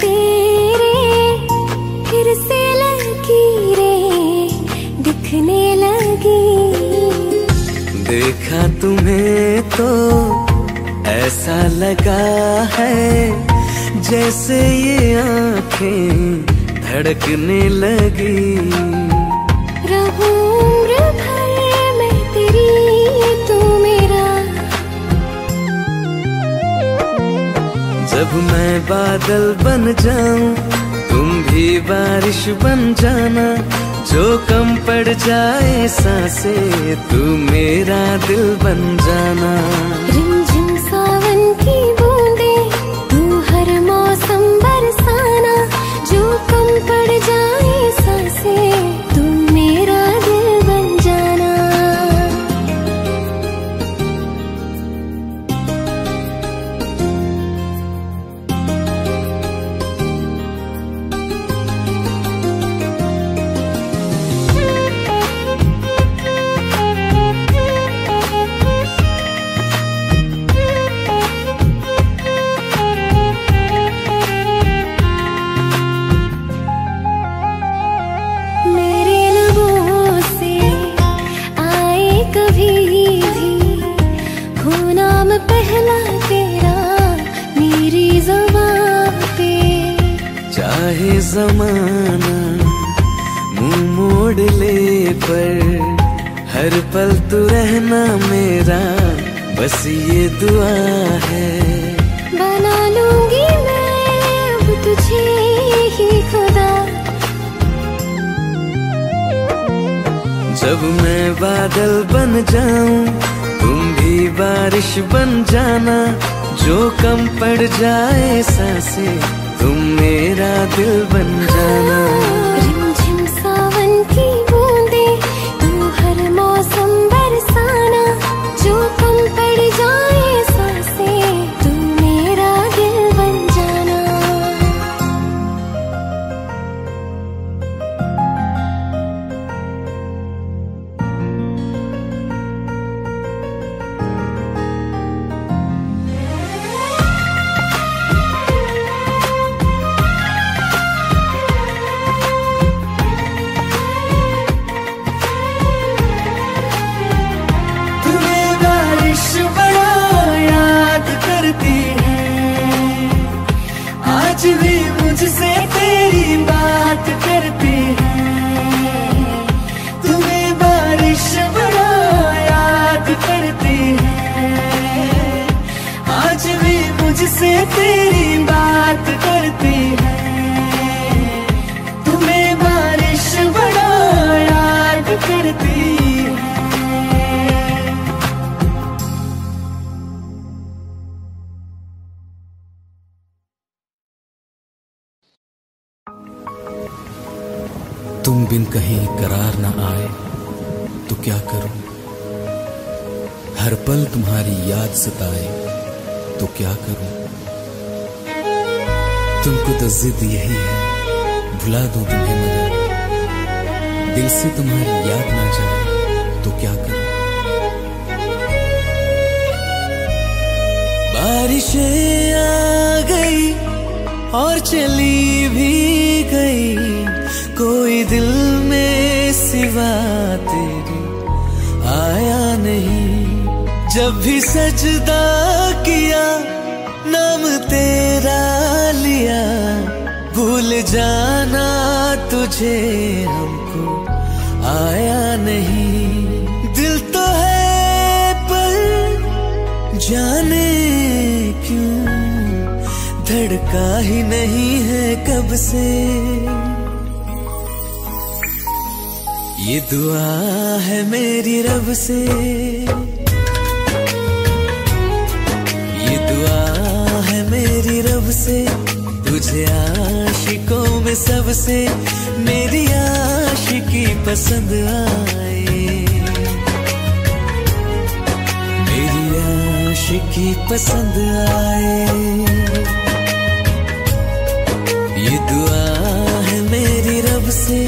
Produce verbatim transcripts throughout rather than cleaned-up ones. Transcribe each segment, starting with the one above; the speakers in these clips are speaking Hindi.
तेरे फिर से लकीरें दिखने लगी। देखा तुम्हें तो ऐसा लगा है जैसे ये आंखें धड़कने लगी। जब मैं बादल बन जाऊं तुम भी बारिश बन जाना, जो कम पड़ जाए सांसें तू मेरा दिल बन जाना। रिमझिम सावन की बूंदे तू हर मौसम बरसाना, जो कम पड़ जाए सांसें तू मेरा दिल बन जाना। ज़माना मुँह मोड़ ले पर हर पल तू रहना मेरा, बस ये दुआ है। बना लूंगी मैं अब तुझे ही खुदा। जब मैं बादल बन जाऊं तुम भी बारिश बन जाना, जो कम पड़ जाए सांसें तुम मेरा दिल बन जाना। रिमझिम सावन की बूंदे तू हर मौसम बरसाना, जो कम पड़ जाए सांसे तू मेरा दिल बन जाना। मुझसे तेरी बात करती है, तुम्हें बारिश बड़ा याद करती है। आज भी मुझसे तेरी बात करती है, तुम्हें बारिश बड़ा याद करती है। तुम बिन कहीं करार ना आए तो क्या करूं, हर पल तुम्हारी याद सताए तो क्या करूं। तुमको तो जिद यही है भुला दूं तुम्हें, मगर दिल से तुम्हारी याद ना जाए तो क्या करूं। बारिशें आ गई और चली भी गई, कोई दिल में सिवा तेरे आया नहीं। जब भी सजदा किया नाम तेरा लिया, भूल जाना तुझे हमको आया नहीं। दिल तो है पर जाने क्यों धड़का ही नहीं है कब से। ये दुआ है मेरी रब से, ये दुआ है मेरी रब से, तुझे आशिकों में सबसे मेरी आशिकी पसंद आए, मेरी आशिकी पसंद आए। ये दुआ है मेरी रब से,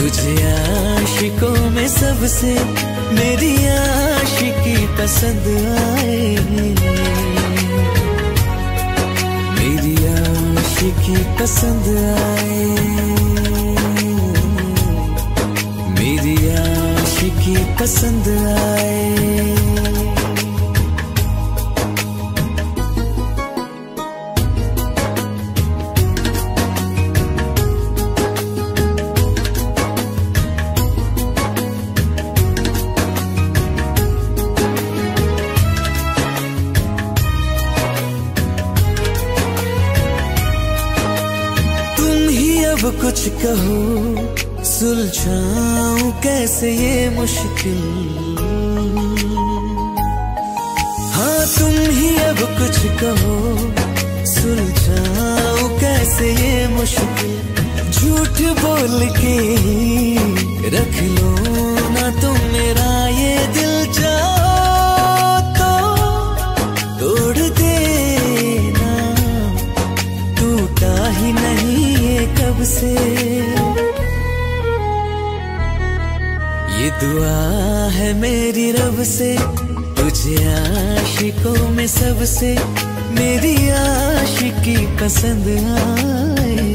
तुझे आशिकों में सबसे मेरी आशिकी पसंद आए, मेरी आशिकी। किसी की पसंद आए, मेरी आशिकी पसंद आए। कुछ कहो सुलझाऊं कैसे ये मुश्किल, हाँ तुम ही अब कुछ कहो सुलझाऊं कैसे ये मुश्किल। झूठ बोल के ही रख लो ना तुम मेरा ये दिल, जाओ तो तोड़ देना, टूटा ही नहीं कब से ये दुआ है मेरी रब से, तुझे आशिकों में सबसे मेरी आशिकी पसंद आए,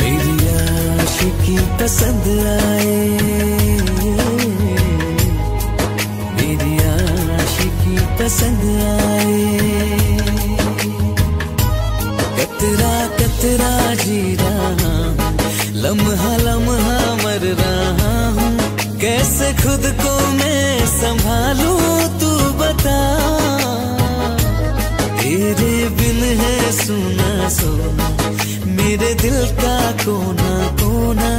मेरी आशिकी पसंद आए, मेरी आशिकी पसंद आए। कतरा कतरा जी रहा हूँ, लम्हा लम्हा मर रहा हूँ, कैसे खुद को मैं संभालूं तू बता, तेरे बिन है सुना सोना मेरे दिल का कोना कोना।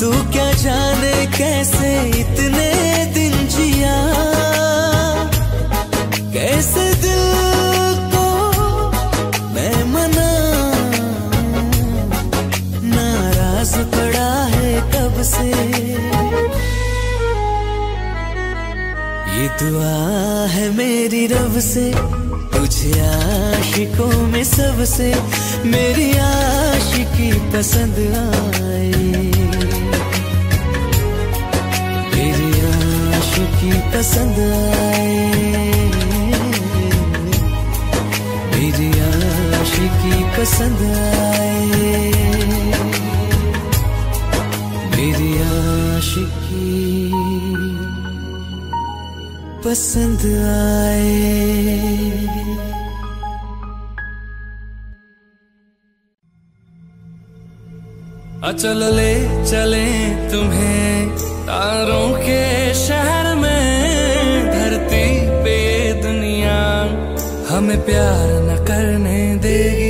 तू क्या जाने कैसे इतने दिन जिया, कैसे से ये दुआ है मेरी रब से, तुझे आशिकों में सबसे मेरी आशिकी पसंद आए, मेरी आशिकी पसंद आए, मेरी आशिकी पसंद आए, मेरी आशिकी पसंद आए। अचल ले चले तुम्हें तारों के शहर में, धरती पे दुनिया हमें प्यार न करने देगी।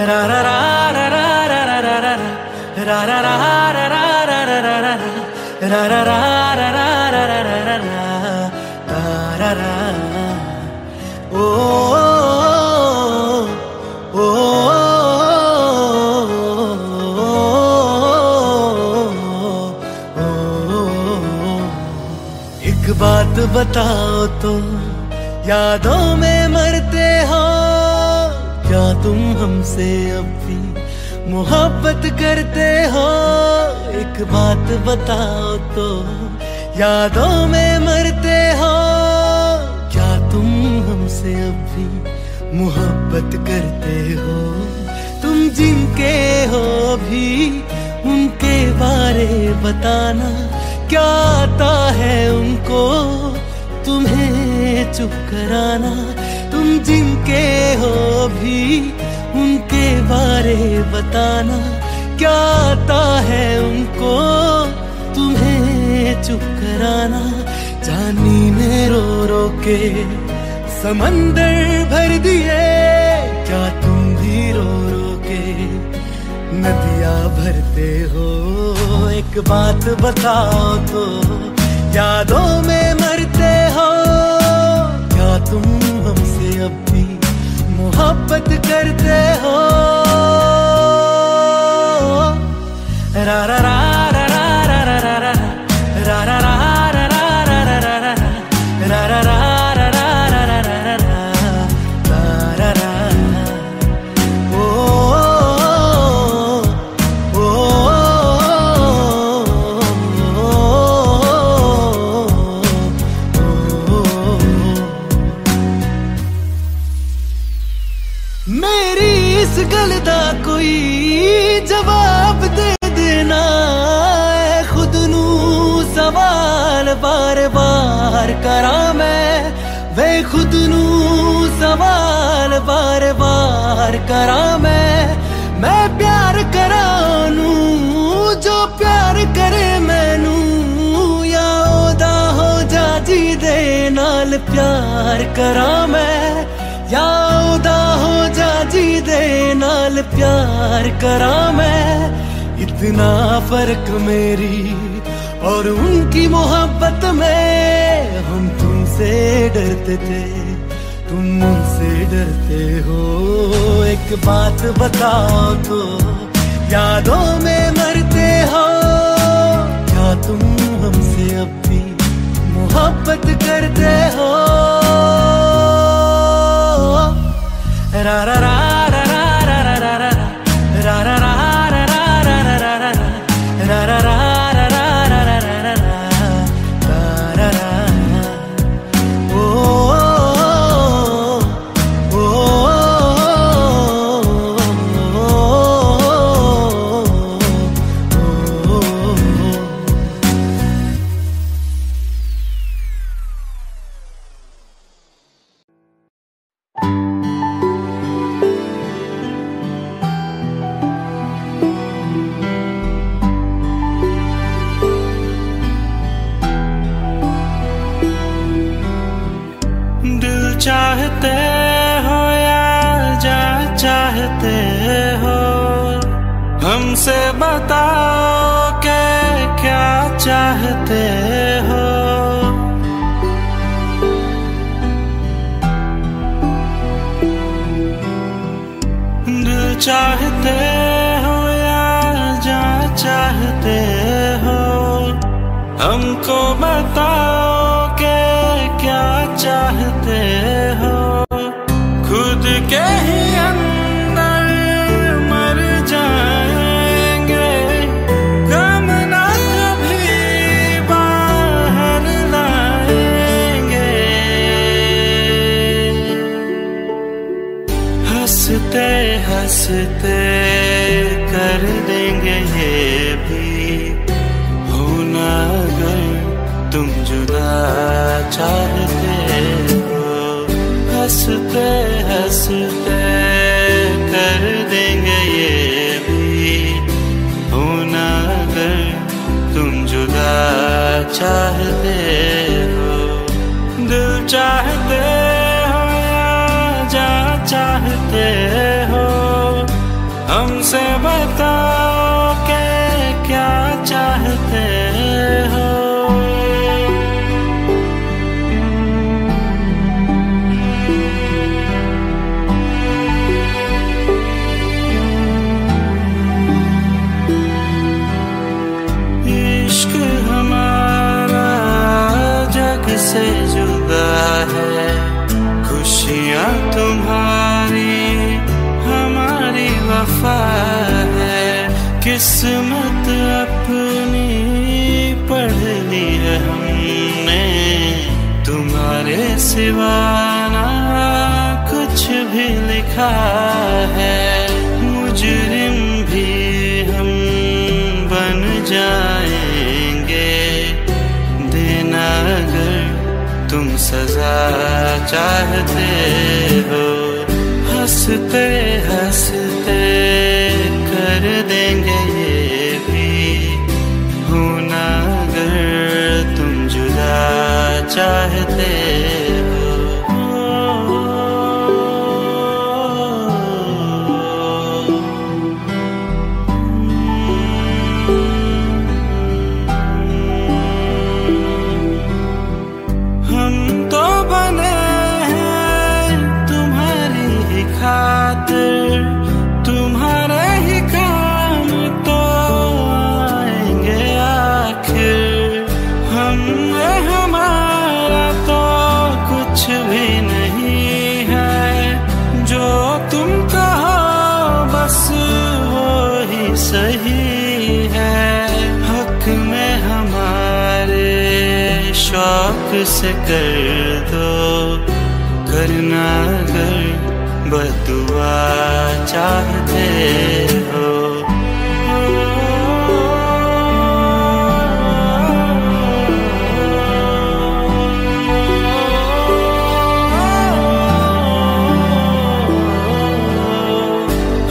ra ra ra ra ra ra ra ra ra ra ra ra ra ra ra ra ra ra ra. Oh. बात बताओ तो यादों में मरते हो क्या तुम हमसे अब भी मोहब्बत करते हो? एक बात बताओ तो यादों में मरते हो क्या तुम हमसे अब भी मोहब्बत करते हो? तुम जिनके हो भी उनके बारे बताना, क्या आता है उनको तुम्हें चुप कराना? तुम जिनके हो भी उनके बारे बताना, क्या आता है उनको तुम्हें चुप कराना? जानी ने रो रो के समंदर भर दिए, क्या तुम भी रो रो के नदियाँ भरते हो? एक बात बताओ तो यादों में मरते हो क्या तुम हमसे अब भी मोहब्बत करते हो? रा रा रा रा रा रा रा रा रा रा रा रा रा रा रा रा रा रा रा। करा मैं वे खुद नू सवाल बार बार करा मैं मैं प्यार करा नू जो प्यार करे मैनू, या ओदा हो जा जी दे नाल प्यार करा मैं, या ओदा हो जा जी दे नाल प्यार करा मैं। इतना फर्क मेरी और उनकी मोहब्बत में, हम तुमसे डरते थे तुम मुझसे डरते हो। एक बात बताओ तो यादों में मरते हो क्या तुम हमसे अब भी मोहब्बत करते हो? रा रा रा रा रा रा रा रा रा रा रा रा रा रा रा। चाहते हो या जा चाहते हो, हमसे बताओ के क्या चाहते हो। इश्क हमारा जग से जुदा है, खुशियाँ तुम्हारी हमारी वफा है। किस्मत अपनी पढ़ ली है हमने, तुम्हारे सिवा ना कुछ भी लिखा है। मुजरिम भी हम बन जाएंगे, देना अगर तुम सजा चाहते हो। हंसते हंसते कर देंगे ये भी, होना अगर तुम जुदा चाहते हो। सही है हक में हमारे, शौक से कर दो, करना अगर बदुआ चाहते हो।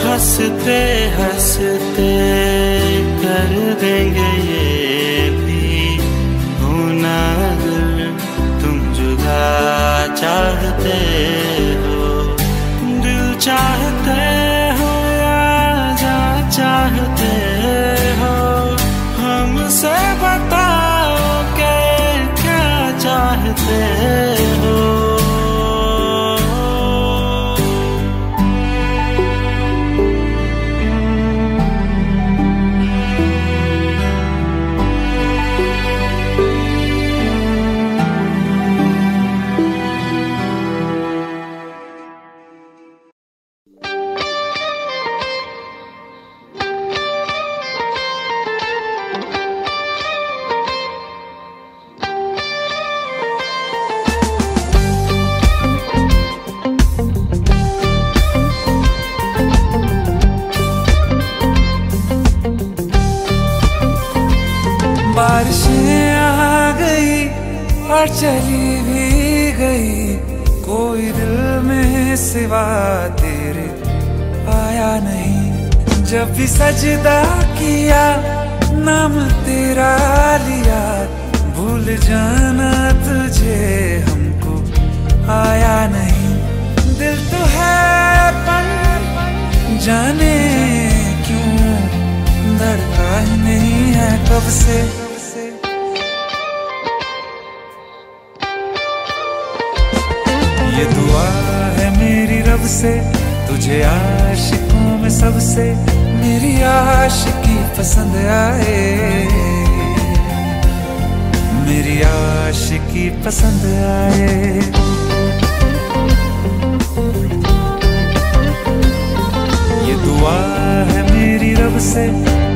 हंसते हंसते कर देंगे ये भी, होना अगर तुम जुदा चाहते हो। दिल चाहते हो या जान चाहते हो, हमसे बताओ के क्या चाहते हो। बारिशें आ गई और चली भी गई, कोई दिल में सिवा तेरे आया नहीं। जब भी सजदा किया नाम तेरा लिया, भूल जाना तुझे हमको आया नहीं। दिल तो है पर जाने क्यों धड़का ही नहीं है कब से। ये दुआ है मेरी रब से तुझे आशिकों में सबसे, मेरी आशिकी पसंद आए, मेरी आशिकी पसंद आए। ये दुआ है मेरी रब से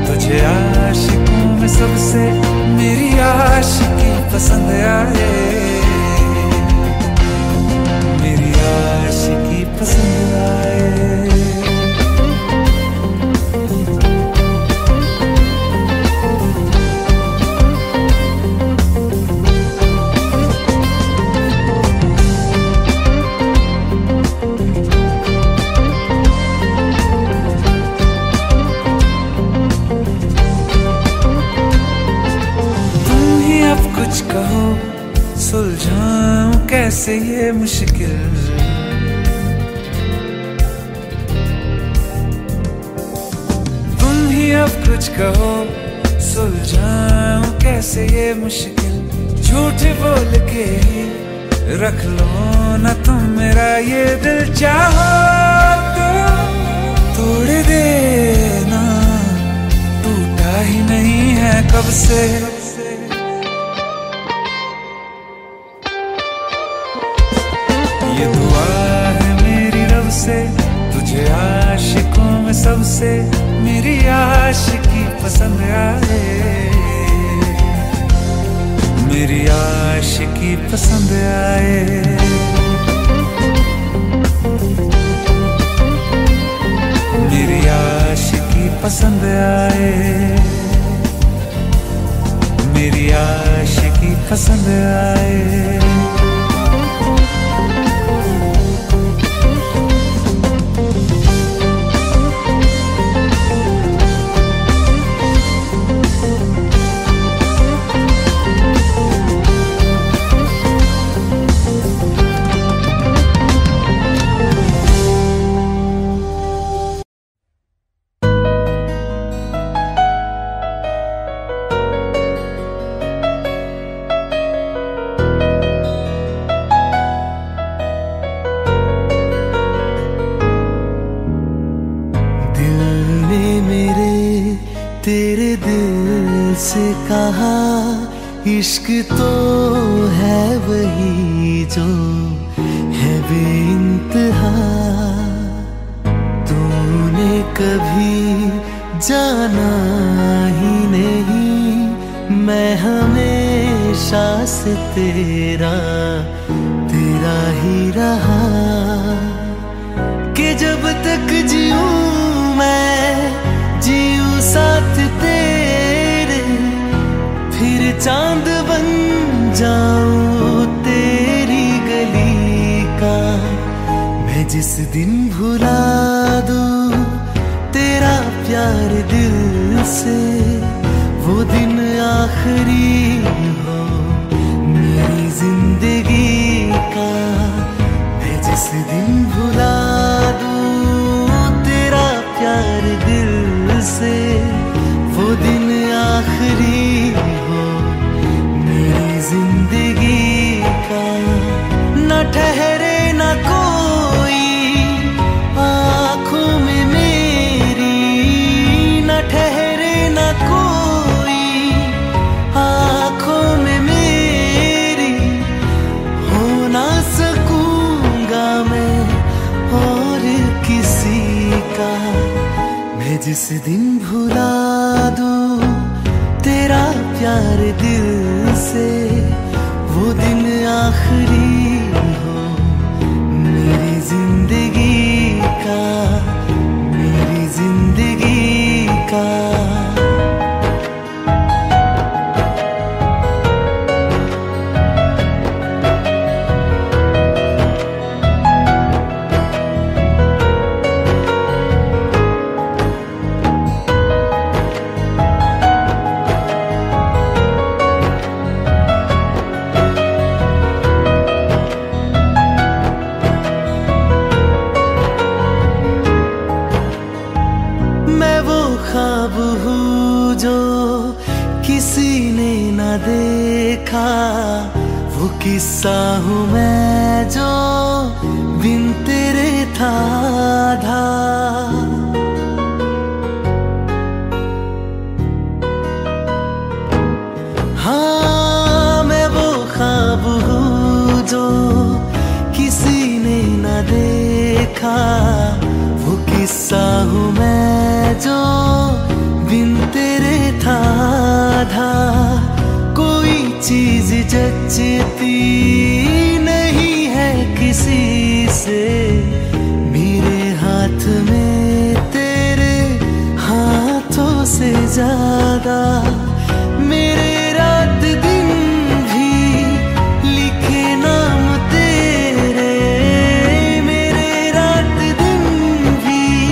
तुझे आशिकों में सबसे, मेरी आशिकी पसंद आए, आशिकी पसंद आए। तुम ही अब कुछ कहो, सुलझाऊं कैसे ये मुश्किल। कुछ कहो, सुलझाऊं कैसे ये मुश्किल। झूठ बोल के ही रख लो ना तुम मेरा ये दिल। चाहो तो तोड़ देना, टूटा ही नहीं है कब से। ये दुआ है मेरी रब से, तुझे आशिकों में सबसे मेरी आशिकी पसंद आए, मेरी आशिकी पसंद आए। पसंद आए मेरी आशिकी पसंद आए। इश्क तो है वही जो है बेइंतहा, तूने कभी जाना ही नहीं। मैं हमेशा से तेरा तेरा ही रहा कि जब तक जीऊं मैं जीऊं साथ तेरे, फिर चांद बन जाऊं तेरी गली का। मैं जिस दिन भुला दूं तेरा प्यार दिल से, वो दिन आखिरी हो मेरी जिंदगी का। मैं जिस दिन भुला दूं तेरा प्यार दिल से, वो दिन आखिरी जिंदगी का। न ठहरे न कोई आँखों में मेरी, न ठहरे न कोई आँखों में मेरी। हो ना सकूंगा मैं और किसी का। मैं जिस दिन भुला दूं तेरा प्यार दिल से, वो दिन आखिरी हो मेरी जिंदगी का, मेरी जिंदगी का। किस्सा हूँ मैं जो बिन तेरे था आधा, हाँ मैं वो ख्वाब हूँ जो किसी ने न देखा। वो किस्सा हूँ मैं जो बिन तेरे था आधा, कोई चीज जचती नहीं है किसी से। मेरे हाथ में तेरे हाथों से ज्यादा मेरे रात दिन भी लिखे नाम तेरे, मेरे रात दिन भी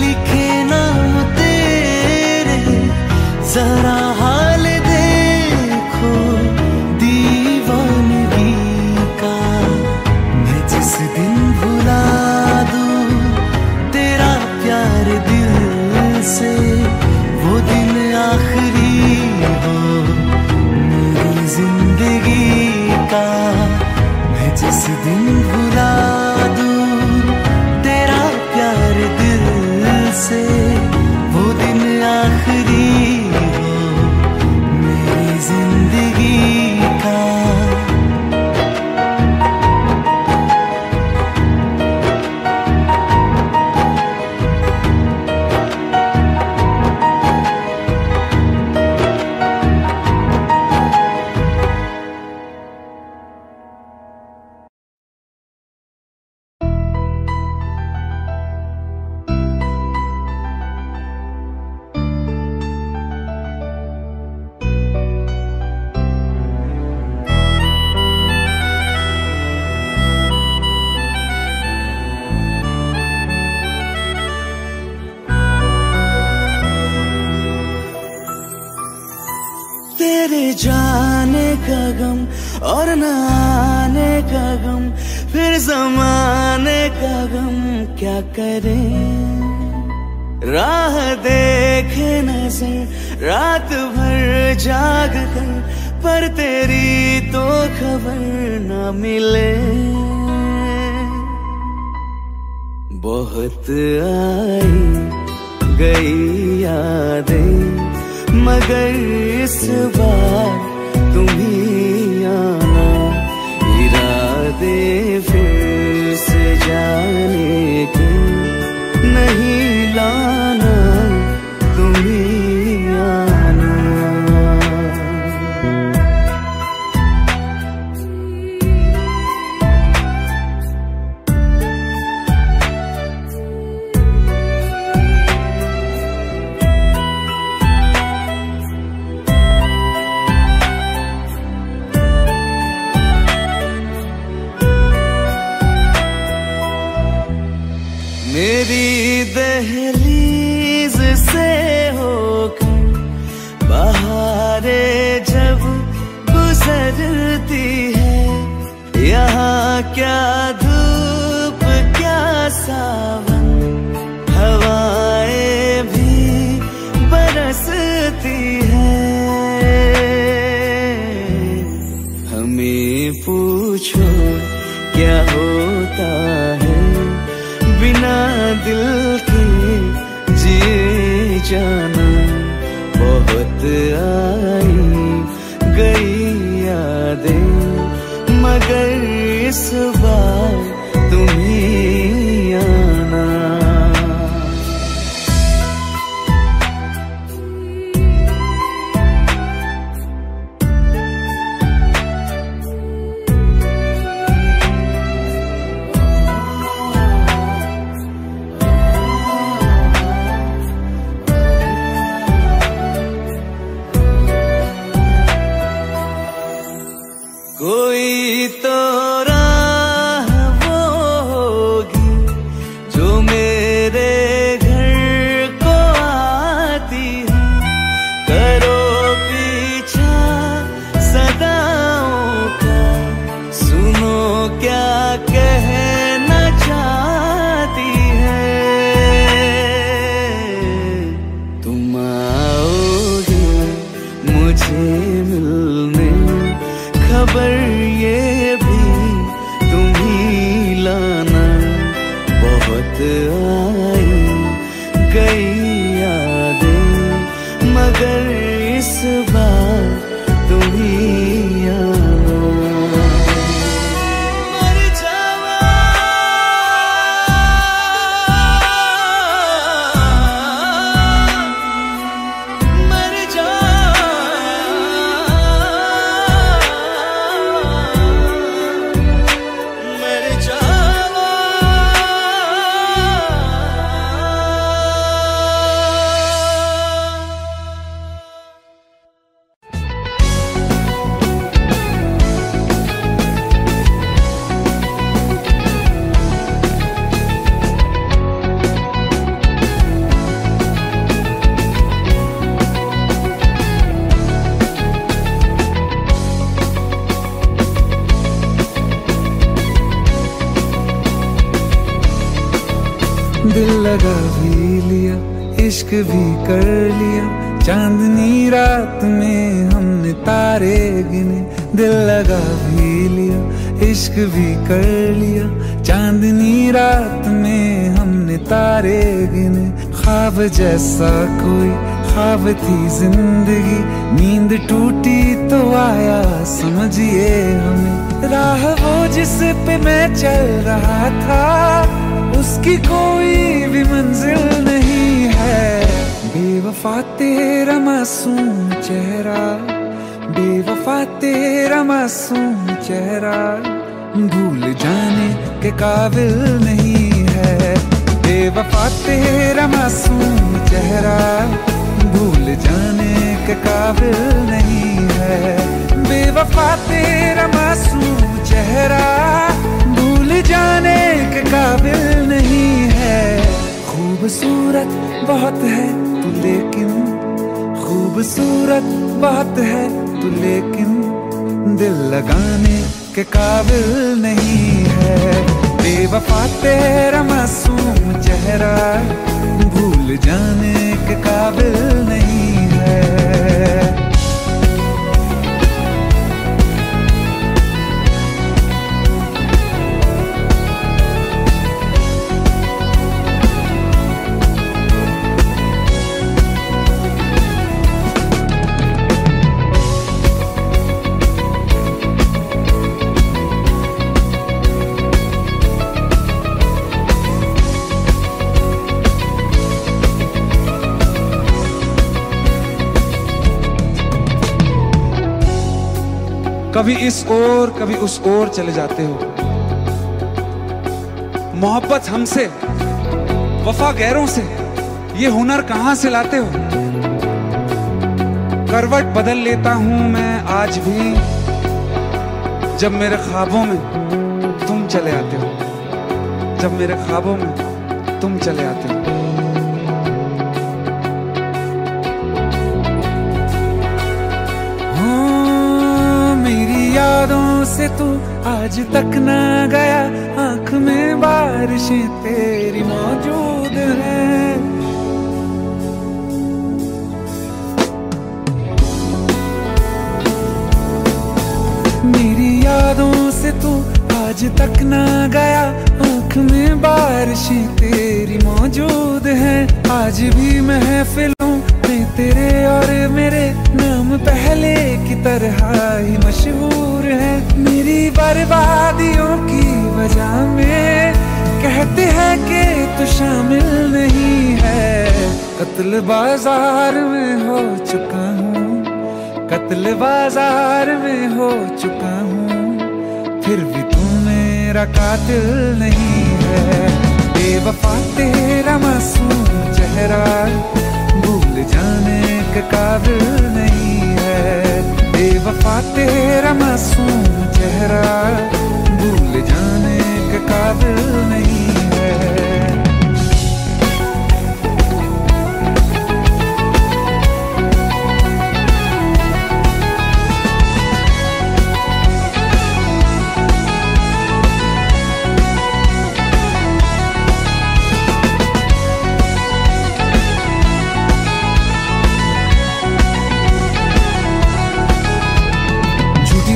लिखे नाम तेरे। जरा से वो तेरे जाने का गम और न आने का गम, फिर जमाने का गम क्या करें। राह देखे नजर रात भर जाग कर, पर तेरी तो खबर न मिले। बहुत आई गई यादें, मगर इस बार तुम्हीं आना। इरादे फिर से जाने के नहीं लाना, तुम्हीं आना। मेरी दहलीज से होकर बहारें जब गुजरती है, यहाँ क्या धूप क्या सावन, हवाएं भी बरसती है। हमें पूछो क्या होता है, बिना दिल के जिए जाना। बहुत आई गई यादें, मगर इस बार तुम्हीं आना। कोई तो राह वो होगी जो मेरे घर को आती है। करो पीछा सदाओं का, सुनो क्या कहना चाहती है। तुम आओगे मुझे मिलने, खबर ये भी तुम्हीं लाना। बहुत आई गई यादें, मगर इस बार तुम्हीं आना। दिल लगा भी लिया, इश्क भी कर लिया, चांदनी रात में हमने तारे गिने। दिल लगा भी लिया, इश्क भी कर लिया, चांदनी रात में हमने तारे गिने। ख्वाब जैसा कोई ख्वाब थी जिंदगी, नींद टूटी तो आया समझिए हमें। राह वो जिस पे मैं चल रहा था, उसकी कोई भी मंजिल नहीं है। बेवफा तेरा मासूम चेहरा, बेवफा तेरा मासूम चेहरा, भूल जाने के काबिल नहीं है। बेवफा तेरा मासूम चेहरा, भूल जाने के काबिल नहीं है। बेवफा तेरा मासूम चेहरा, भूल जाने के काबिल नहीं है। खूबसूरत बहुत है तू लेकिन, खूबसूरत बात है तू लेकिन दिल लगाने के काबिल नहीं है। बेवफा तेरा मासूम चेहरा भूल जाने के काबिल नहीं है। कभी इस ओर कभी उस ओर चले जाते हो। मोहब्बत हमसे, वफा गैरों से, ये हुनर कहां से लाते हो। करवट बदल लेता हूं मैं आज भी जब मेरे ख्वाबों में तुम चले आते हो, जब मेरे ख्वाबों में तुम चले आते हो। यादों से तू आज तक ना गया, आंख में बारिशें तेरी मौजूद है। मेरी यादों से तू आज तक ना गया, आंख में बारिशें तेरी मौजूद है। आज भी महफिलों में तेरे और मेरे नाम पहले की तरह ही मशहूर है। मेरी बर्बादियों की वजह में कहते हैं कि तू शामिल नहीं है। कत्ल बाजार में हो चुका हूँ, कत्ल बाजार में हो चुका हूँ, फिर भी तू मेरा कातिल नहीं है। बेवफा तेरा मासूम चेहरा भूल जाने के काबिल नहीं है। बेवफा तेरा मासूम चेहरा भूल जाने के काबिल नहीं है।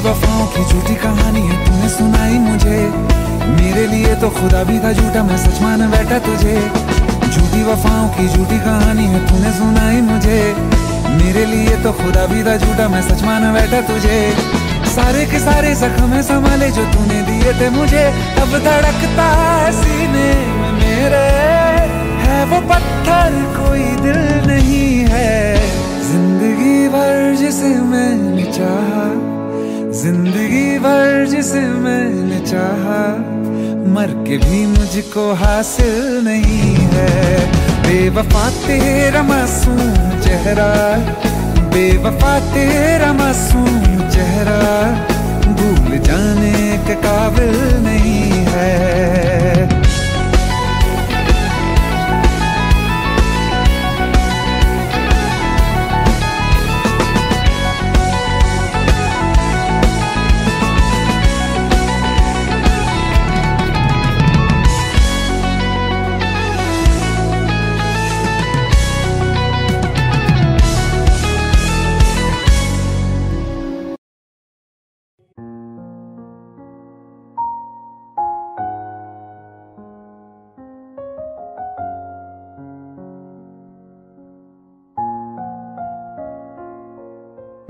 वफाओं की झूठी कहानी है तूने सुनाई मुझे, मेरे लिए तो खुदा भी था झूठा, मैं सच मान बैठा तुझे। झूठी वफाओं की झूठी कहानी है तूने सुनाई मुझे, मेरे लिए तो खुदा भी था झूठा, मैं सच मान बैठा तुझे। सारे के सारे जख्म है संभाले जो तूने दिए थे मुझे, अब धड़कता है सीने में मेरे है वो पत्थर, कोई दिल नहीं है। जिंदगी भर जिसे मैंने चाहा, जिंदगी भर जिसे मैंने चाहा, मर के भी मुझको हासिल नहीं है। बेवफा तेरा मासूम चेहरा, बेवफा तेरा मासूम चेहरा भूल जाने के काबिल नहीं है।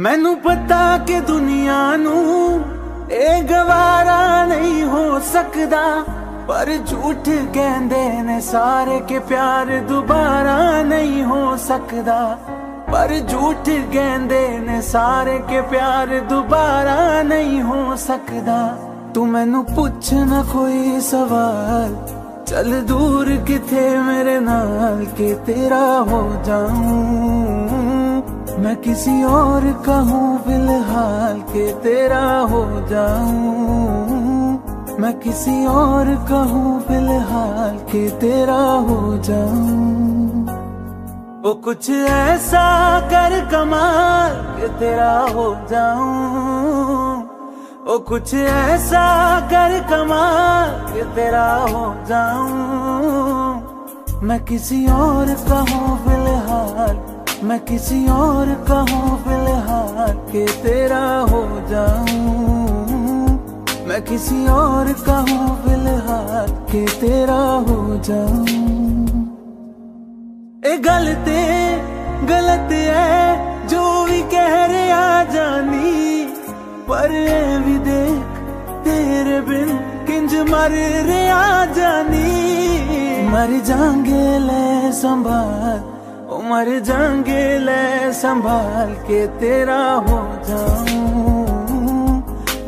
मैनू पता के दुनिया नू ए गवारा नहीं हो सकदा, पर झूठ कहंदे ने सारे के प्यार दोबारा नहीं हो सकदा, पर झूठ कहंदे ने सारे के प्यार दोबारा नहीं हो सकदा। तू मैनू पूछ ना कोई सवाल, चल दूर किथे मेरे नाल के तेरा हो जाऊं, मैं किसी और का हूँ फिलहाल के तेरा हो जाऊं, मैं किसी और का हूँ फिलहाल के तेरा हो जाऊं। वो कुछ ऐसा कर कमाल के तेरा हो जाऊं, वो कुछ ऐसा कर कमाल के तेरा हो जाऊं। मैं किसी और का हूं फिलहाल, मैं किसी और का हूं फिलहाल के तेरा हो जाऊं, मैं किसी और का हूं फिलहाल के तेरा हो जाऊं। ए गलते गलत है जो भी कह रहे आ जानी, पर ए भी देख तेरे बिन किंज मर रे आ जानी। मर जाएंगे ले संभाल, ओ मर जाएंगे ले संभाल के तेरा हो जाऊं,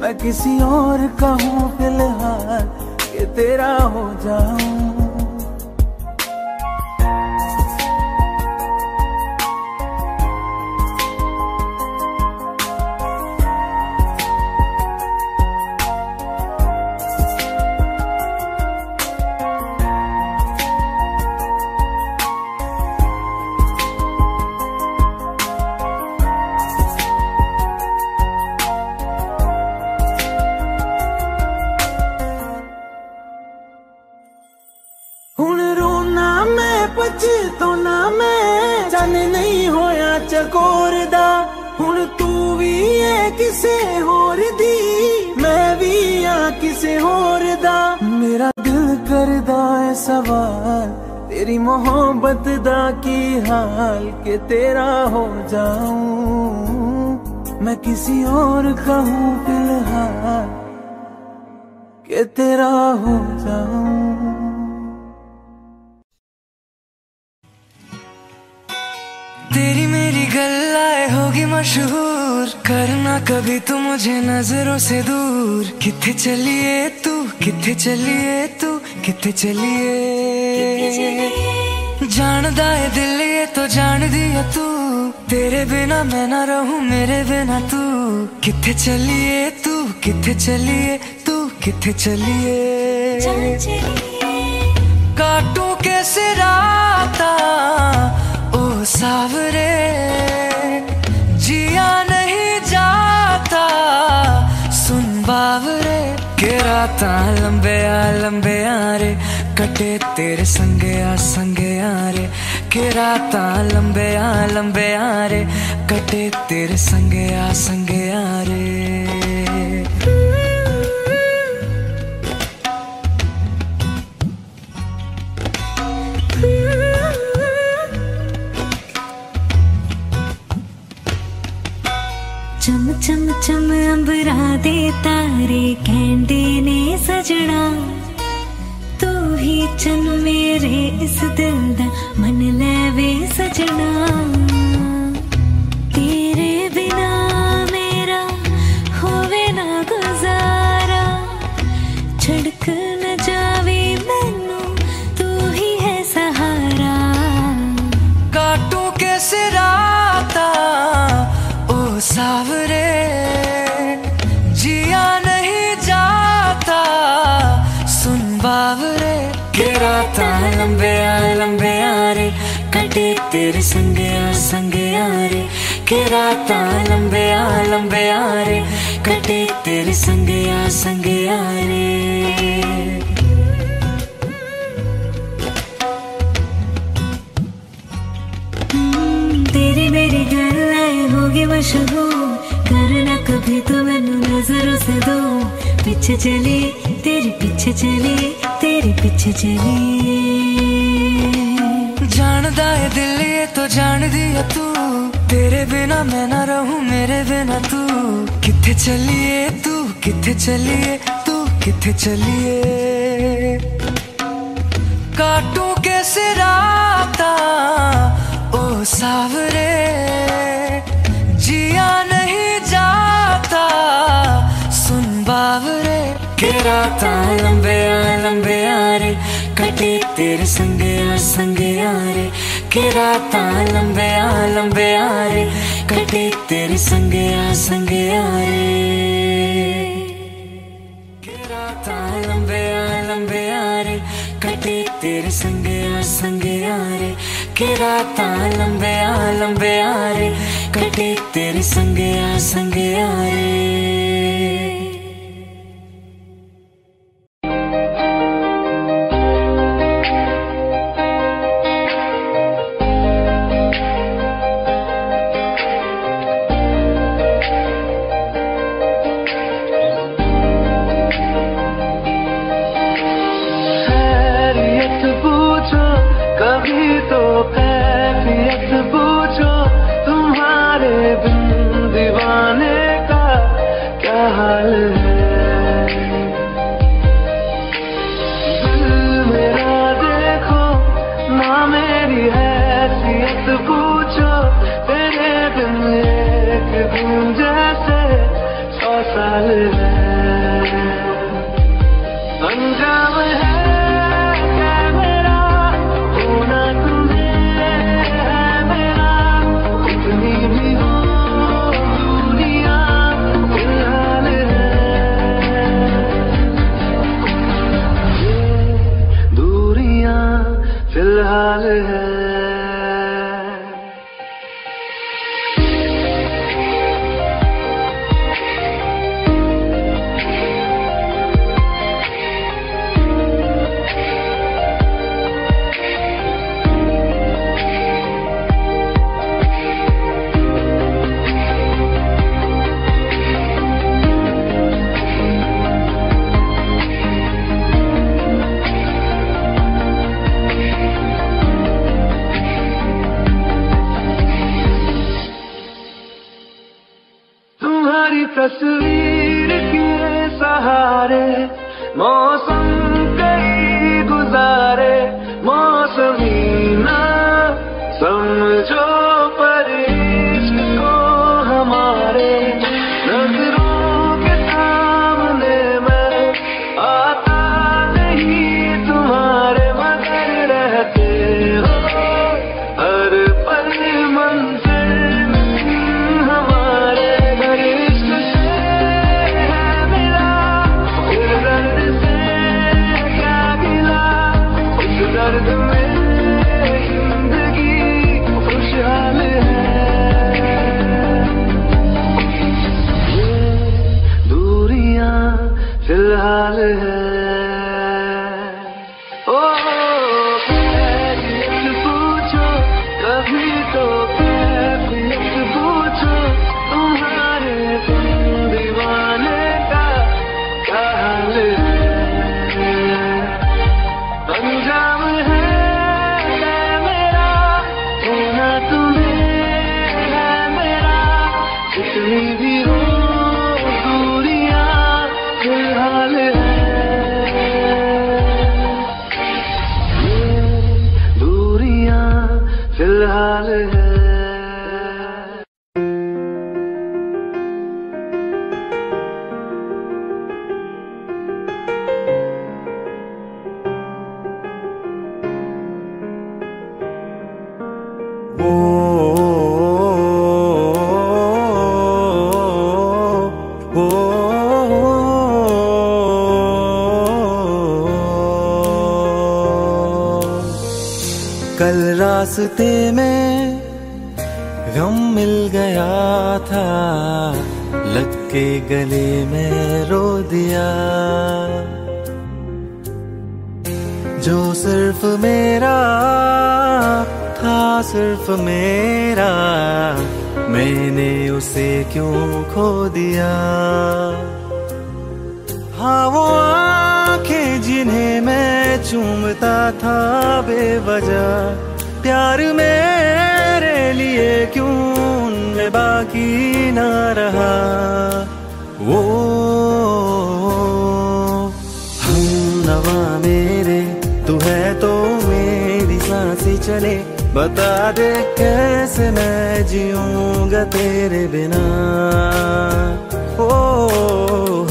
मैं किसी और का हूं फिलहाल के तेरा हो जाऊं। तो ना मैं जान नहीं होया चकोर दा, हुण तू भी है किसे होर दी, मैं भी हां किसे होर दा। मेरा दिल करदा है सवाल तेरी मोहब्बत दा की हाल के तेरा हो जाऊं, मैं किसी और का हूं फिलहाल के तेरा हो जाऊं। तेरी मेरी गल्लाएं होगी मशहूर, करना कभी तू मुझे नजरों से दूर। किथे चलिए तू, किथे चलिए तू, किथे चलिए। जानदा है दिल ये तो जान दिया तू, तेरे बिना मैं ना रहूं मेरे बिना तू। किथे चलिए तू, किथे चलिए तू, किथे चलिए। काटूं कैसे राता ओ सावरे, जिया नहीं जाता सुन बावरे। के राता लंबे आ लंबे आरे, कटे तेरे संगे आ संगे आरे। के राता लंबे आ लंबे आरे, कटे तेरे संगे आ संगे आरे। चम चम चम अंबरा दे तारे कहते ने सजना, तू ही चन मेरे इस दिल दा मन लेवे सजना। तेरे बिना मेरा होवे ना गुजारा, छड़क न जावे मैनू तू ही है सहारा। काटू कैसे राता सावरे, जिया नहीं जाता सुन बावरे। के राता लंबे आ लंबे आरे, कटे तेरे संगे आ संगे आरे। के राता लंबे आ लंबे आरे, कटे तेरे संगे आ संगे आरे। मशहूर करना कभी तो मैनू नजरों से दो। पीछे चले तेरे पीछे चले तेरे पीछे चले। जानदा है दिल ये तो जान दिया तू, तेरे बिना मैं ना रहूं मेरे बिना तू। किथे चलिए तू, किथे चलिए तू, किथे चलिए। काटूं कैसे राता ओ सावरे, जिया नहीं जाता सुन बावरे। के राता लंबे आ लंबे आरे, कटे तेरे संगे आ संगे आरे। के राता लंबे आ लंबे आरे, कटे तेरे संगे आ संगे आरे। के राता लंबे आ लंबे आरे, कटे तेरे संगे आ संगे आरे। के राता लंबे आ लंबे आ रे, कटे तेरे संगे आ संगे आ रे। तस्वीर के सहारे मौसम कई गुजारे, मौसमी ना समझो परिश्क को हमारे। नजरों के सामने मैं आता नहीं तुम्हारे, मगर रहते हो हर पल मंजिल रास्ते में गम मिल गया था, लग के गले में रो दिया। जो सिर्फ मेरा था सिर्फ मेरा, मैंने उसे क्यों खो दिया। हाँ वो आंखें जिन्हें मैं चूमता था बेवजह, प्यार मेरे लिए क्यों उनमें बाकी ना रहा। वो हम नवा मेरे तू है तो मेरी सांसें चले, बता दे कैसे मैं जीऊंगा तेरे बिना। ओ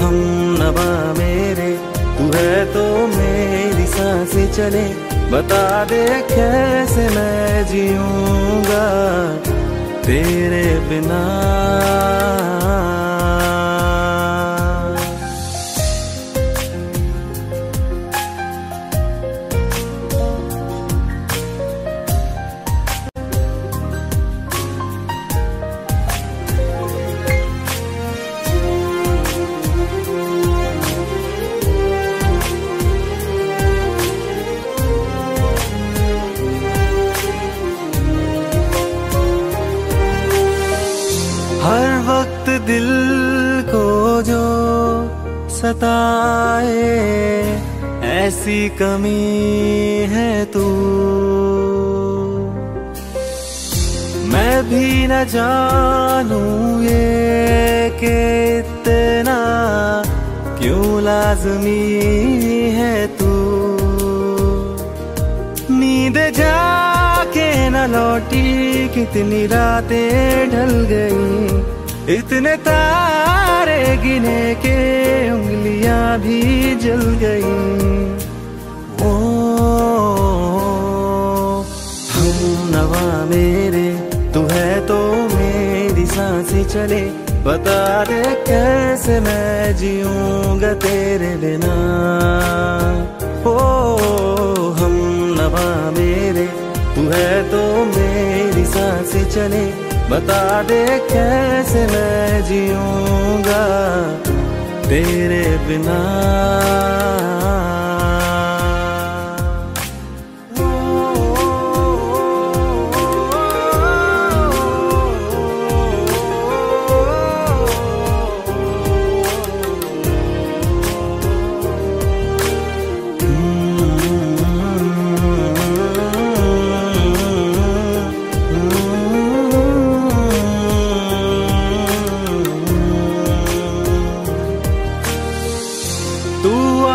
हम नवा मेरे तू है तो मेरी सांसें चले, बता दे कैसे मैं जीऊंगा तेरे बिना। सताए, ऐसी कमी है तू। मैं भी न जानूं ये कि इतना क्यों लाजमी है तू। नींद जाके न लौटी, कितनी रातें ढल गई, इतने तारे गिने के उंगलियां भी जल गई। ओ हम नवा मेरे, तू है तो मेरी सांसें चले, बता दे कैसे मैं जीऊंगा तेरे बिना। ओ हम नवा मेरे, तू है तो मेरी सांसें चले, बता दे कैसे मैं जीऊंगा तेरे बिना।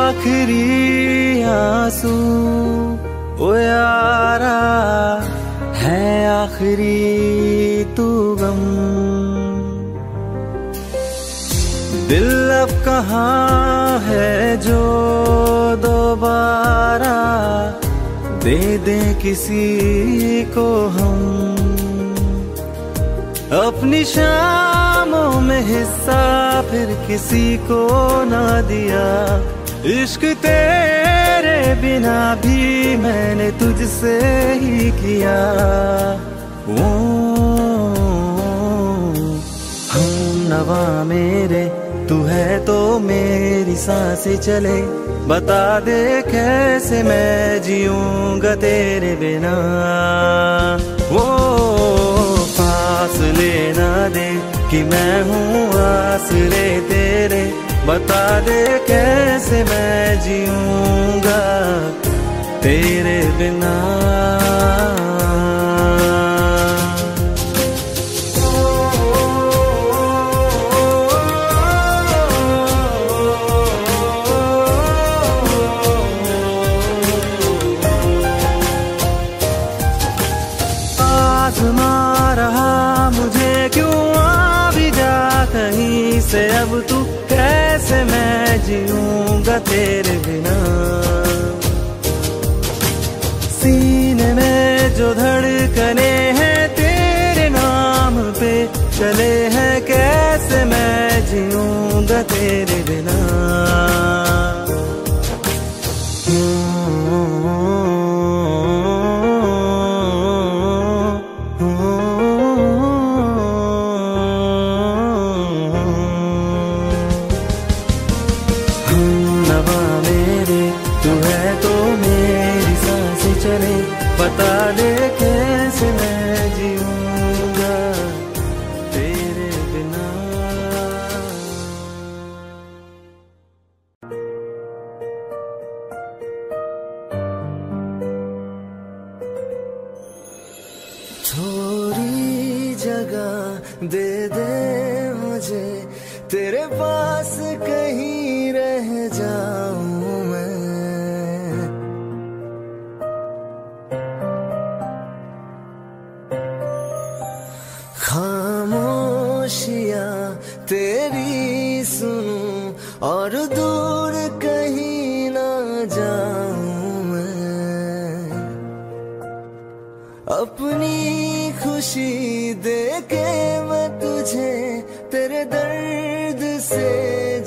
आखिरी आंसू ओ यारा है, आखिरी तू गम। दिल अब कहाँ है जो दोबारा दे दें किसी को हम। अपनी शामों में हिस्सा फिर किसी को ना दिया, इश्क तेरे बिना भी मैंने तुझसे ही किया। ओ हम नवा मेरे, तू है तो मेरी सांसें चले, बता दे कैसे मैं जीऊंगा तेरे बिना। ओ सांस लेना दे कि मैं हूँ आसरे तेरे, बता दे कैसे मैं जीऊंगा तेरे बिना। आजमा रहा मुझे क्यों, आ भी जा कहीं से अब तू, कैसे मैं जीऊंगा तेरे बिना। सीने में जो धड़कने हैं तेरे नाम पे चले हैं, कैसे मैं जीऊंगा तेरे बिना। बता दे कैसे मैं जीऊंगा तेरे बिना। थोड़ी जगह दे दे मुझे, तेरे पास कहीं रह जाऊं। खामोशियाँ तेरी सुनूं और दूर कहीं ना जाऊं मैं, अपनी खुशी देके मैं तुझे, तेरे दर्द से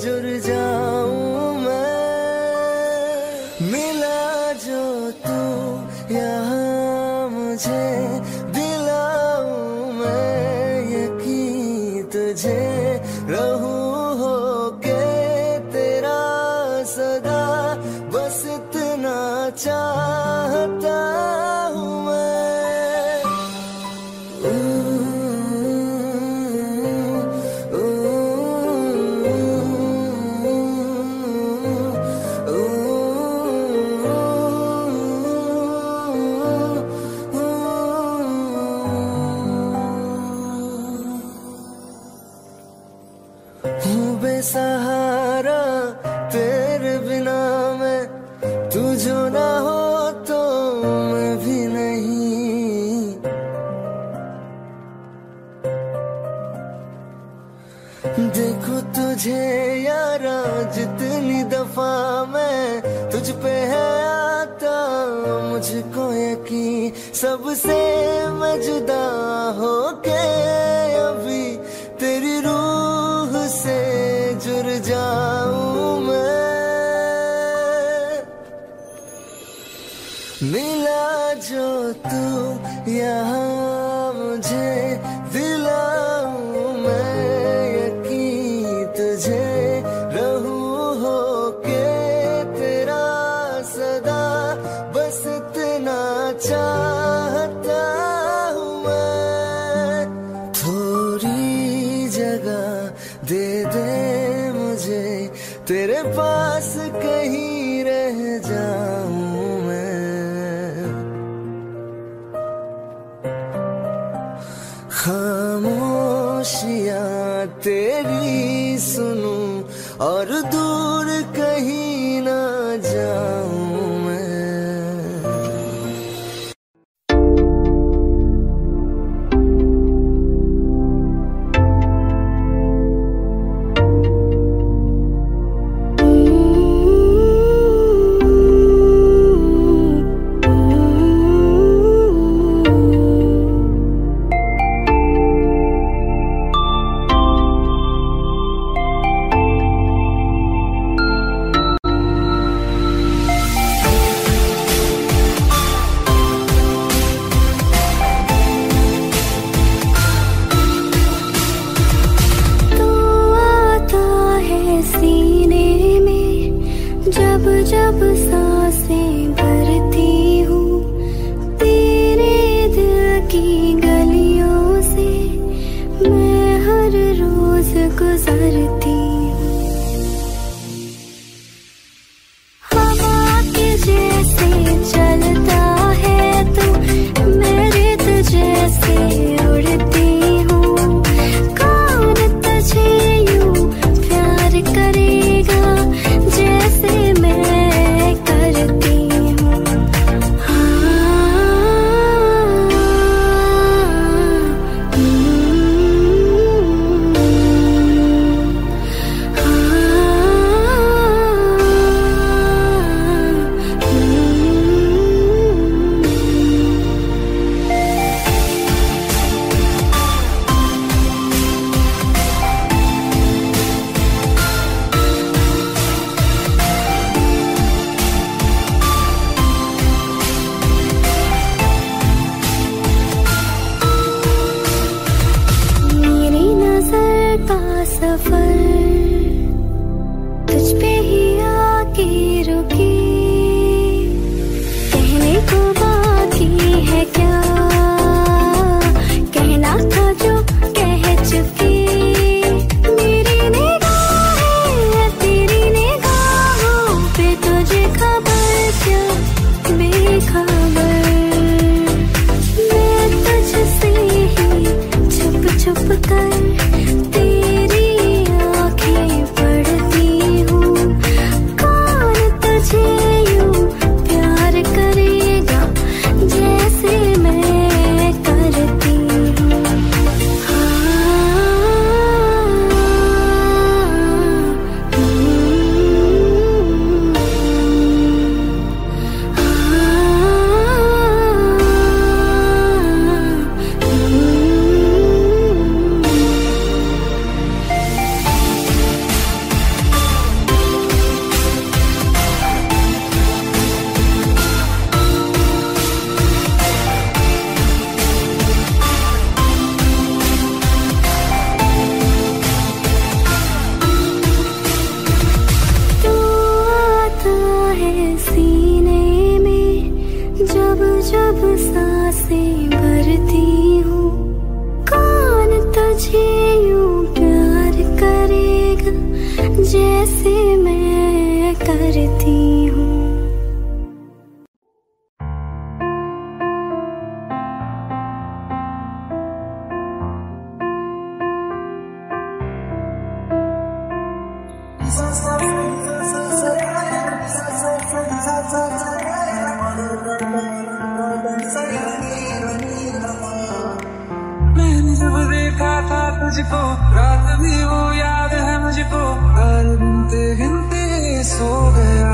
जुड़ जाऊं मैं। मिला जो तू यहाँ मुझे, रहूं होके तेरा सदा, बस इतना चाहता हूं मैं। ओ, ओ, ओ, ओ, सहारा तेरे बिना मैं, तू जो ना हो तो मैं भी नहीं। देखो तुझे यारा जितनी दफा मैं तुझ पे है आता मुझको यकीन, सबसे मैं जुदा होके अभी तेरी रूह से जुड़ जाऊं मैं। मिला जो तू यहाँ मुझे, दिलाऊं मैं यकीन तुझे, रहूं होके तेरा सदा, बस इतना चाहता हूँ मैं। थोड़ी जगह दे दे मुझे, तेरे पास कहीं रह जाऊं मैं। खामोशियां तेरी सुनूं और दूर कहीं ना जाऊं। मैंने जब देखा था तुझको रात भी वो याद है मुझको, तारे गिनते गिनते सो गया।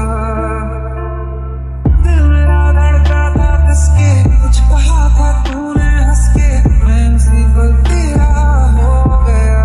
दिल मेरा धड़का था किसके, कुछ कहा था तूने हंस के, मैं उसी पर तेरा हो गया।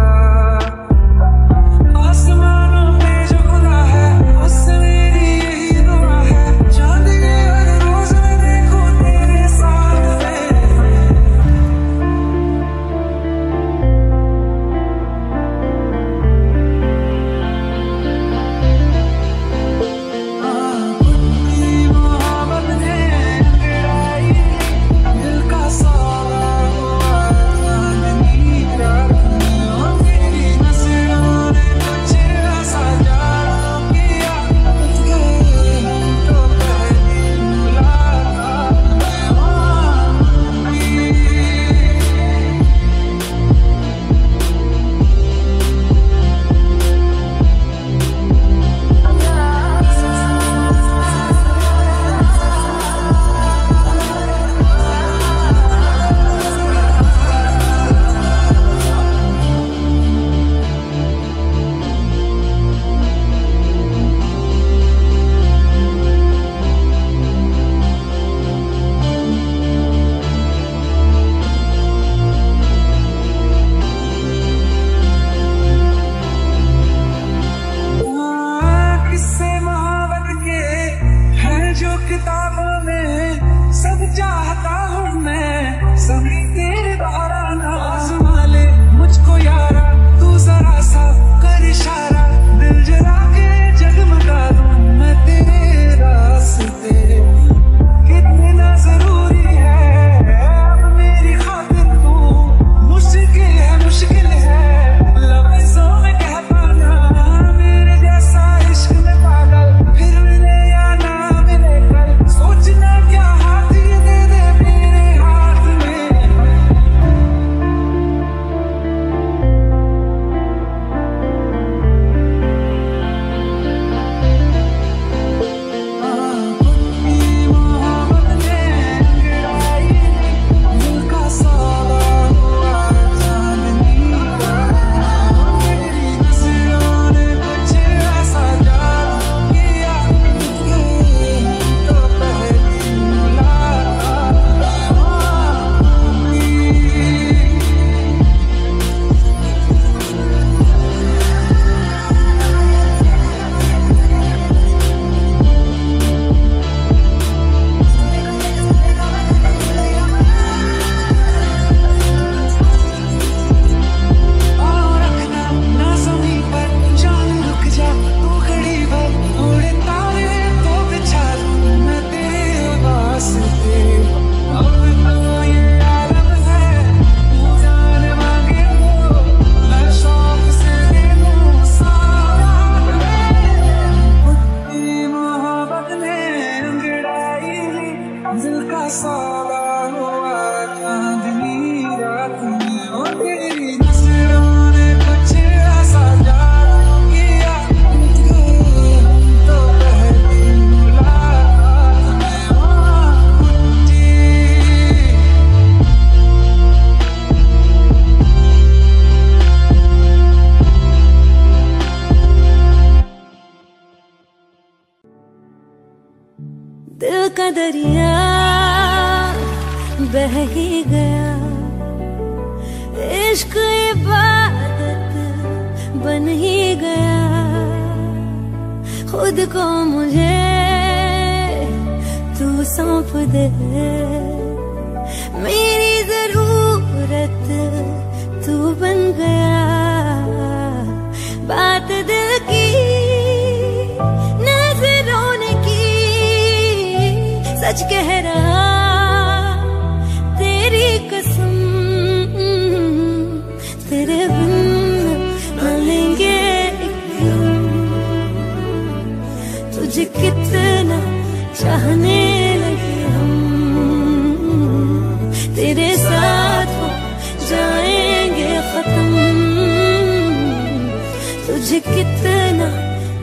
कितना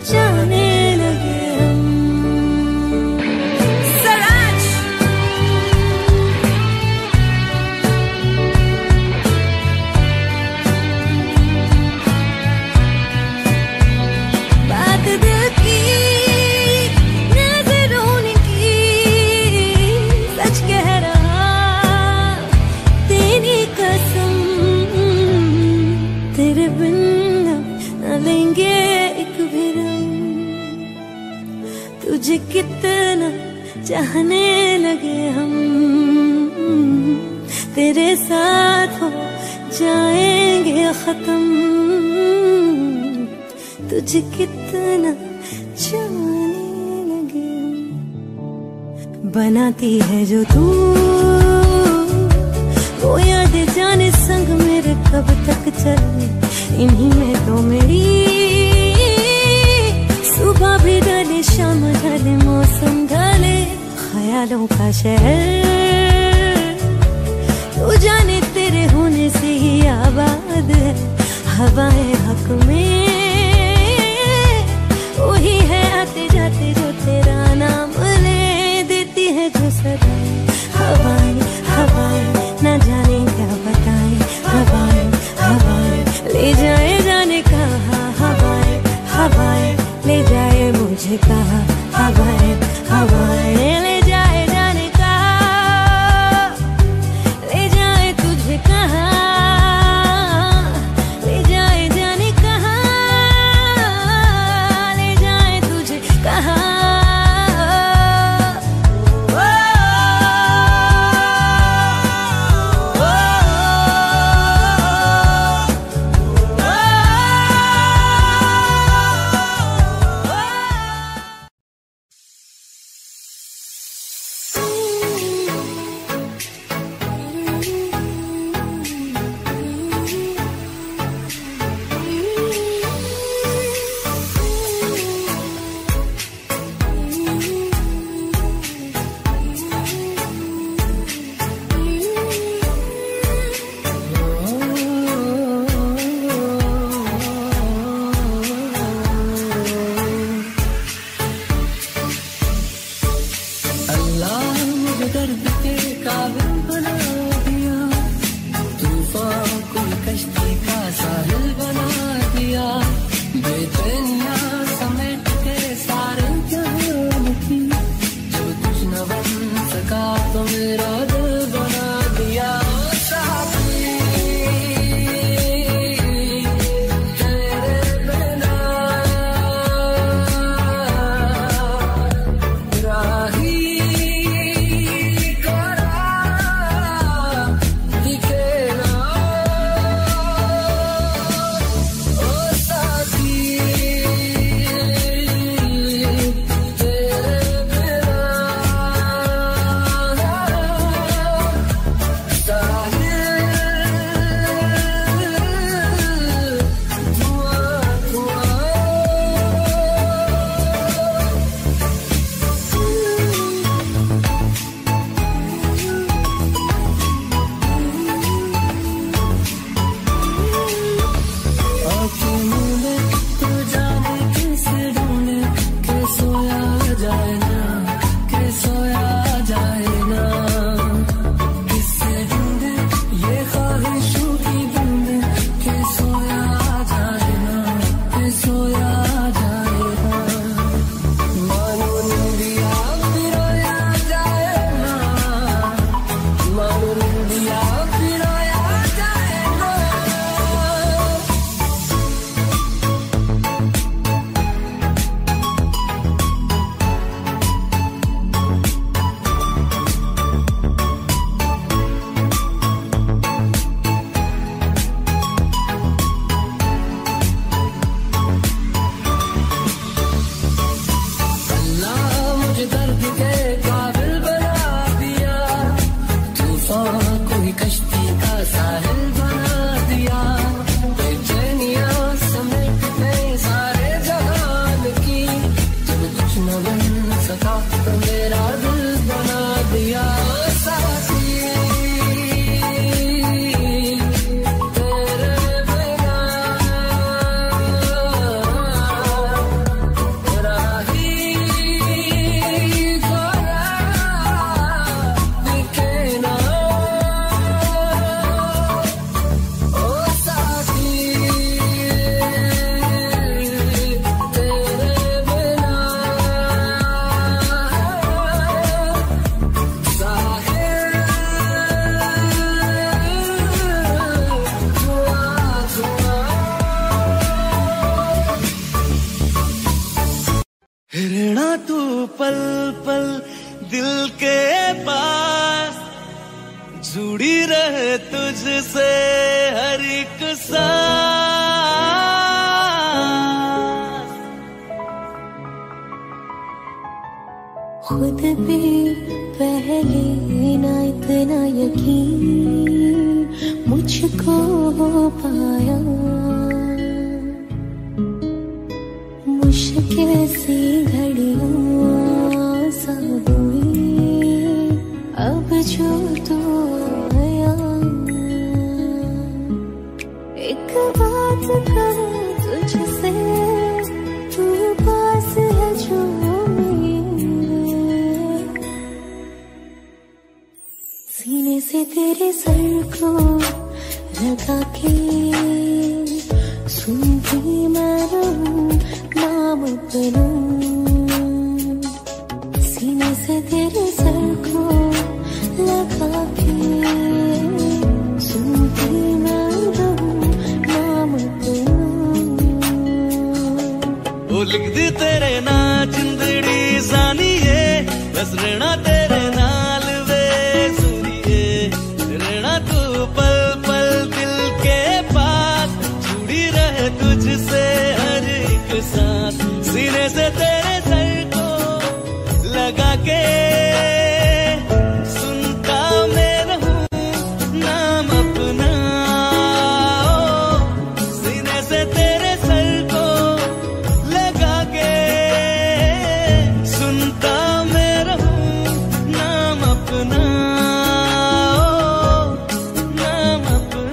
जाने लगे हम। सराज बात दिल की नजरों ने की, सच कह रहा तेरी कसम, तेरे बिन न लेंगे एक भी रंग। तुझे कितना चाहने लगे हम, तेरे साथ हो जाएंगे खत्म। तुझे कितना चाहने लगे हम। बनाती है जो तू वो यादें, जाने संग मेरे कब तक चले, इन्हीं में तो मेरी सुबह भी डाले, शाम डाले, मौसम डाले, ख्यालों का शहर। तू जाने तेरे होने से ही आबाद है, हवाएं हक में वही है, आते जाते जो तेरा नाम ले देती है जो सदा। हवाएं हवाएं ना जाने क्या बताएं, हवाएं हवाएं ले जाए जाने कहा, हवाएं हवाएं ले जाए मुझे कहा, हवाएं हवाएं ले जाए जाने कहा, ले जाए तुझे कहा, ले जाए जाने कहा, ले जाए तुझे कहा। हिरना तू पल पल दिल के पास, जुड़ी रहे तुझसे हर एक सांस। खुद पे पहले ना इतना यकीन मुझको हो पाया, कैसी घड़ियां सब हुई अब जो तू आया। एक बात कहूं तुझसे, तू पास है जो मेरे, सीने से तेरे सर को लगा के सुनती मैं रहूं नाम बनूं। सीने से तेरे सर को लगा के सुनती मैं रहूं नाम बनूं। वो लिख दी तेरे ना जिंदड़ी जानी है, बस रहना तेरे नाल वे सुनिए। रहना तू पल पल दिल के पास, जुड़ी रहे तुझसे हर एक सांस। सीने से तेरे सर को लगा के सुनता मैं रहूं नाम अपना। सीने से तेरे सर को लगा के सुनता मैं रहूं नाम अपना, नाम अपना।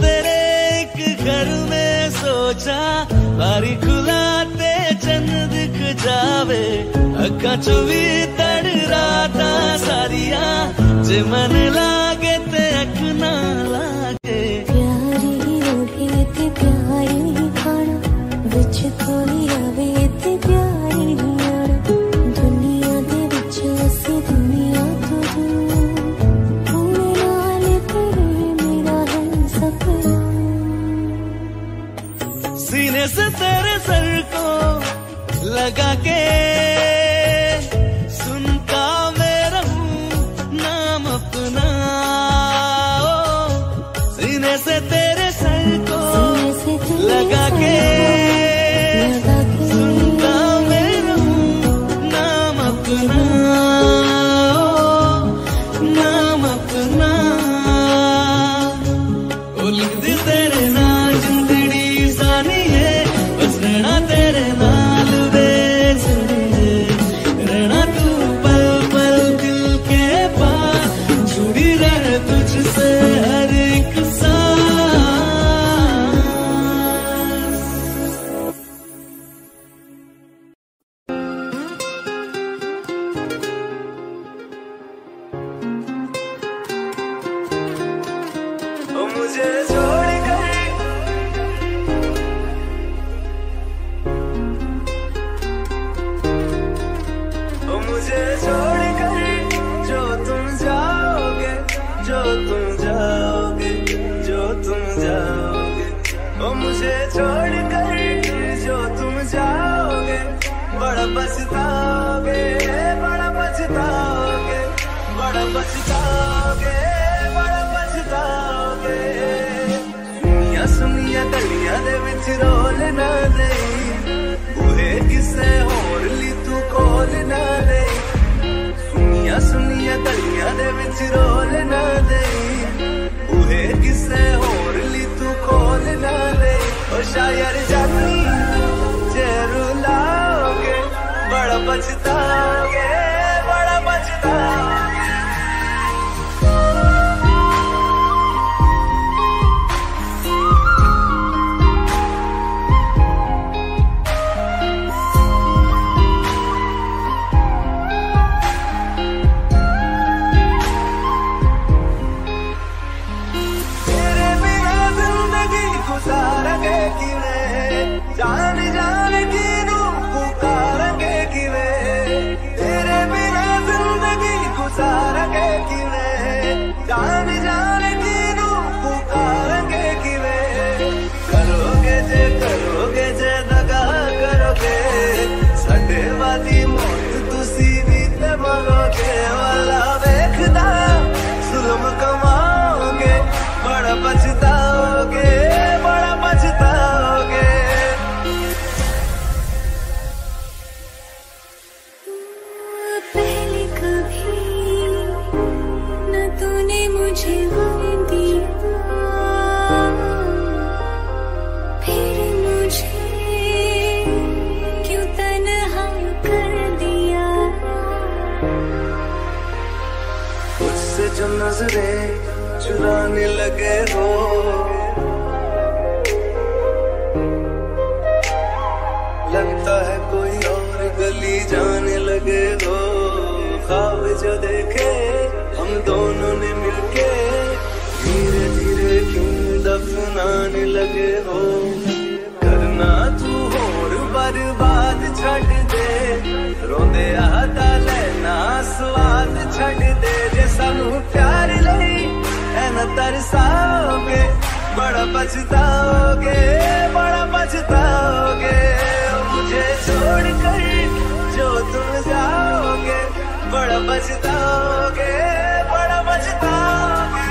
तेरे एक घर में सोचा, बारी खुलाते चंद दिख जावे। अखा चुवी तड़ राता सारिया, जे मन लागे ते अख ना लागे। प्यारी रोटी ते प्यारी खाना, बिच कोई आवे ते प्यारी आना। दुनिया दे बिच असी दुनिया तो दूर, सीने से तेरे सर को लगा के सुनता मैं रहूं नाम अपना। सीने से तेरे सर को लगा के सुनता मैं रहूं नाम अपना, नाम अपना। लिख दी तेरे ना जिंदड़ी जानी है, बस रहना तेरे नाल वे सुनिए। रहना तू पल पल दिल के पास, जुड़ी रहे तुझसे हर एक सांस। ओ मुझे पछताओगे, बड़ा पछताओगे, बड़ा पछताओगे, बड़ा पछताओगे। सुनिया सुनिया गलियां दे विच रोल ना दे, ओहे किसे होर ली तू कोल ना दे। सुनिया सुनिया गलियां दे विच रोल ना दे, ओहे किसे होर ली तू कोल ना दे। ओ शायर जानी जे रुलाओगे, बड़ा पछताओगे, बड़ा पछताओगे। सारंगे की वे जान जाने तीनू पुकारेंगे की वे करोगे जे करोगे जे दगा करोगे सटे वाली मौत तुसी भी ते मरोगे वाला देखदा जुल्म कमाओगे बड़ा पछताओगे बड़ा पछताओगे। पहले कभी न तूने मुझे वरन दिया फिर मुझे क्यों तन्हा कर दिया। मुझसे जो नजरें चुराने लगे हो लगता है कोई और गली जाने लगे हो। ख्वाब जो देखे हम दोनों ने मिलके धीरे धीरे क्यों दफनाने लगे हो। करना तू होर बर्बाद छट दे रोंदे आता लेना स्वाद छट दे जे सानू प्यार लई एना तरसाओगे बड़ा पछताओगे बड़ा पछताओगे। मुझे छोड़ कर जो तुम जाओगे बड़ा बचताओगे बड़ा बचताओगे।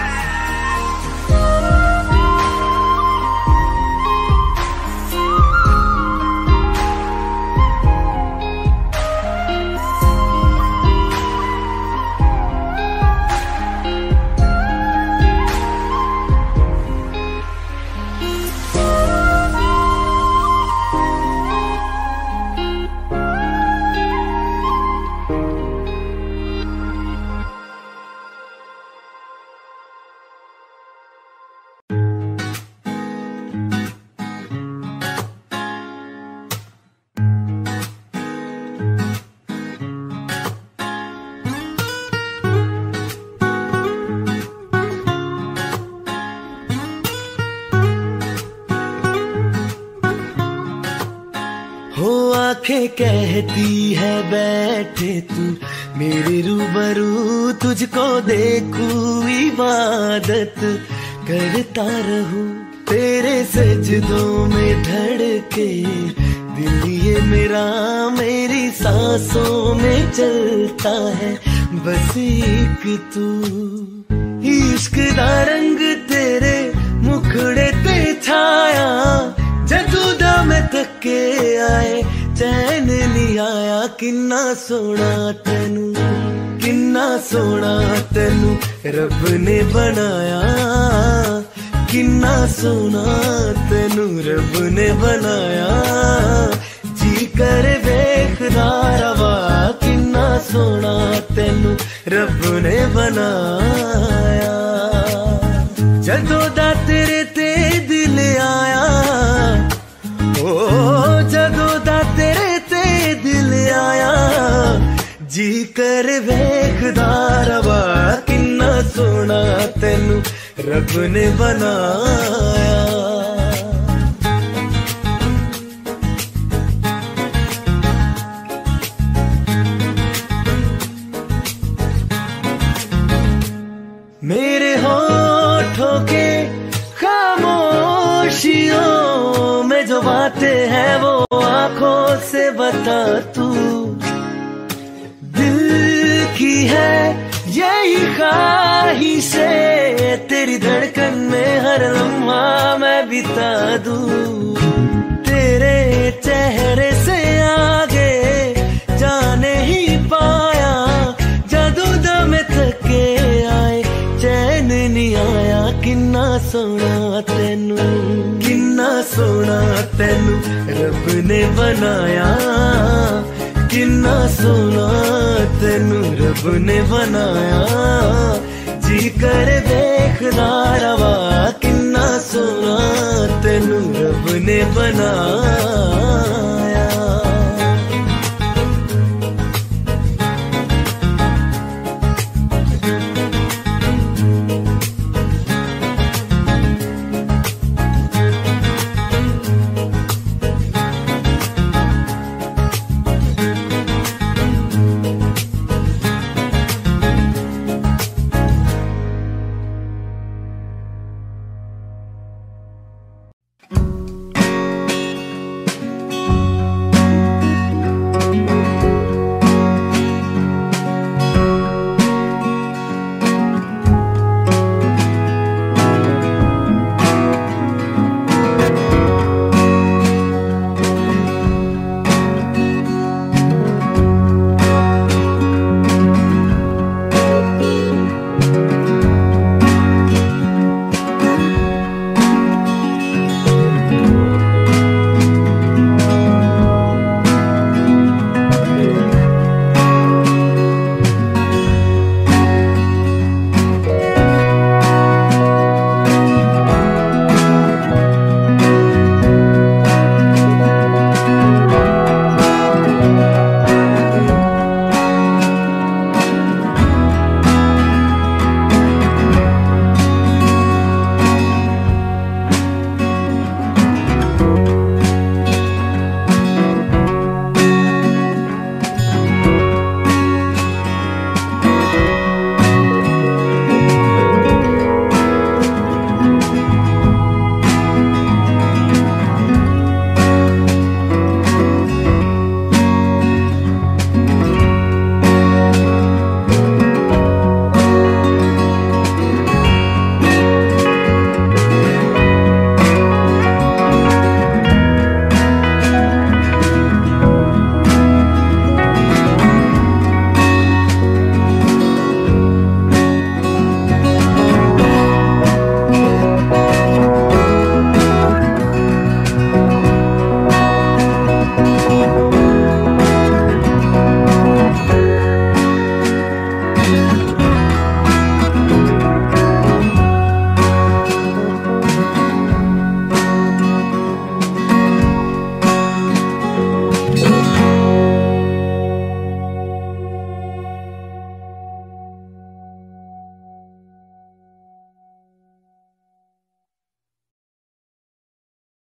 कहती है बैठे तू मेरे रूबरू तुझको देखूं इबादत करता रहूं तेरे सजदों में धड़के दिल ये मेरा मेरी सांसों में चलता है बस एक तू। इश्क दा रंग तेरे मुखड़े ते छाया जदू दा मैं थके आए चैन नहीं आया। किन्ना सोना तेनू किन्ना सोना तेनू रब ने बनाया किन्ना सोना तेनू रब ने बनाया। जी कर देखदा रवा किन्ना सोना तेनू रब ने बनाया। जदों दा तेरे ते दिल आया ओ जदों दा तेरे ते दिल आया। जी कर वेखदा रवा किन्ना सोना तेनू रब ने बनाया। है वो आंखों से बता तू दिल की है यही ख्वाहिशें तेरी धड़कन में हर लम्हा मैं बिता दूं। तेरे चेहरे से आगे जाने ही पाया जादू दम थके आए चैन नहीं आया। किन्ना सोना तेनू किन्ना सोना तेनू रब ने बनाया किन्ना सोना तेनू रब ने बनाया। जी कर देखदा रवा किन्ना सोना तेनू रब ने बनाया।